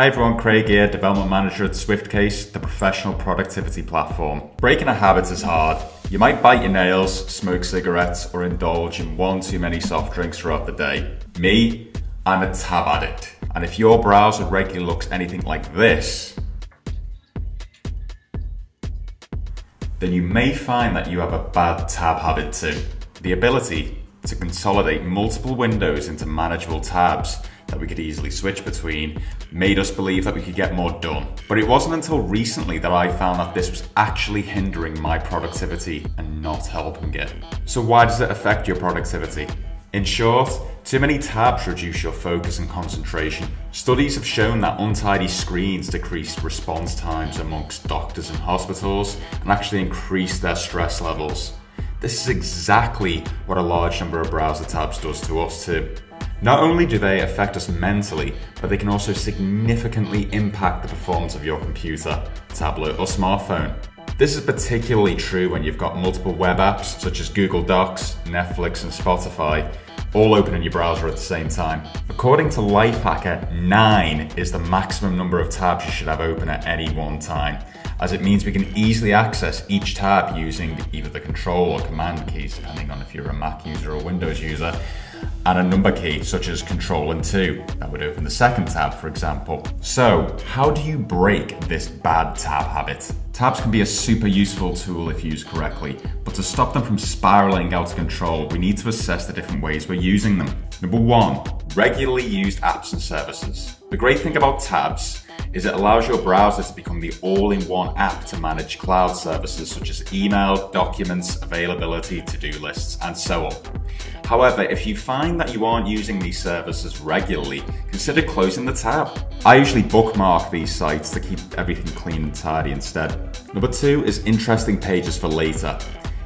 Hi everyone, Craig here, Development Manager at Swiftcase, the professional productivity platform. Breaking a habit is hard. You might bite your nails, smoke cigarettes, or indulge in one too many soft drinks throughout the day. Me, I'm a tab addict. And if your browser regularly looks anything like this, then you may find that you have a bad tab habit too. The ability to consolidate multiple windows into manageable tabs that we could easily switch between made us believe that we could get more done. But it wasn't until recently that I found that this was actually hindering my productivity and not helping it. So why does it affect your productivity? In short, too many tabs reduce your focus and concentration. Studies have shown that untidy screens decrease response times amongst doctors and hospitals and actually increase their stress levels. This is exactly what a large number of browser tabs does to us too. Not only do they affect us mentally, but they can also significantly impact the performance of your computer, tablet, or smartphone. This is particularly true when you've got multiple web apps such as Google Docs, Netflix, and Spotify all open in your browser at the same time. According to Lifehacker, 9 is the maximum number of tabs you should have open at any one time, as it means we can easily access each tab using either the control or command keys, depending on if you're a Mac user or Windows user, and a number key such as Control and 2 that would open the second tab, for example. So how do you break this bad tab habit? Tabs can be a super useful tool if used correctly, but to stop them from spiraling out of control, we need to assess the different ways we're using them. Number 1, regularly used apps and services. The great thing about tabs is it allows your browser to become the all-in-one app to manage cloud services such as email, documents, availability, to-do lists, and so on. However, if you find that you aren't using these services regularly, consider closing the tab. I usually bookmark these sites to keep everything clean and tidy instead. Number 2 is interesting pages for later.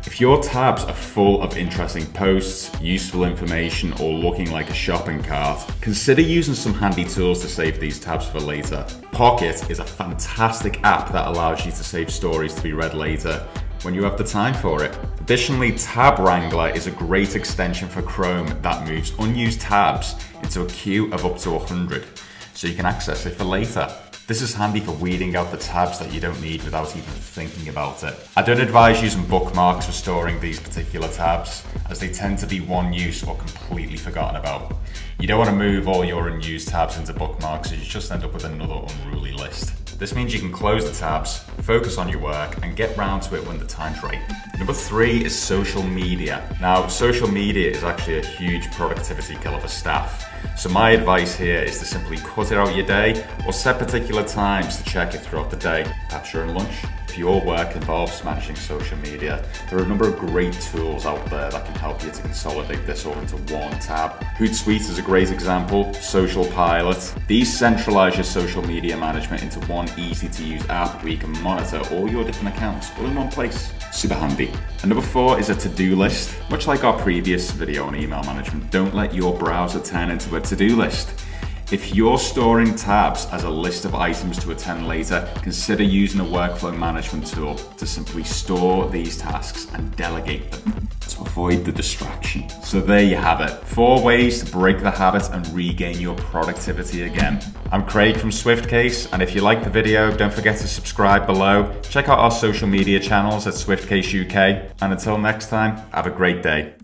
If your tabs are full of interesting posts, useful information, or looking like a shopping cart, consider using some handy tools to save these tabs for later. Pocket is a fantastic app that allows you to save stories to be read later when you have the time for it. Additionally, Tab Wrangler is a great extension for Chrome that moves unused tabs into a queue of up to 100, so you can access it for later. This is handy for weeding out the tabs that you don't need without even thinking about it. I don't advise using bookmarks for storing these particular tabs, as they tend to be one use or completely forgotten about. You don't want to move all your unused tabs into bookmarks, so you just end up with another unruly list. This means you can close the tabs, focus on your work, and get round to it when the time's right. Number 3 is social media. Now, social media is actually a huge productivity killer for staff. So my advice here is to simply cut it out your day or set particular times to check it throughout the day, perhaps during lunch. If your work involves managing social media, there are a number of great tools out there that can help you to consolidate this all into one tab. Hootsuite is a great example, SocialPilot. These centralize your social media management into one easy-to-use app where you can monitor all your different accounts all in one place. Super handy. And number 4 is a to-do list. Much like our previous video on email management, don't let your browser turn into a to-do list. If you're storing tabs as a list of items to attend later, consider using a workflow management tool to simply store these tasks and delegate them to avoid the distraction. So there you have it. 4 ways to break the habit and regain your productivity again. I'm Craig from Swiftcase, and if you like the video, don't forget to subscribe below. Check out our social media channels at Swiftcase UK, and until next time, have a great day.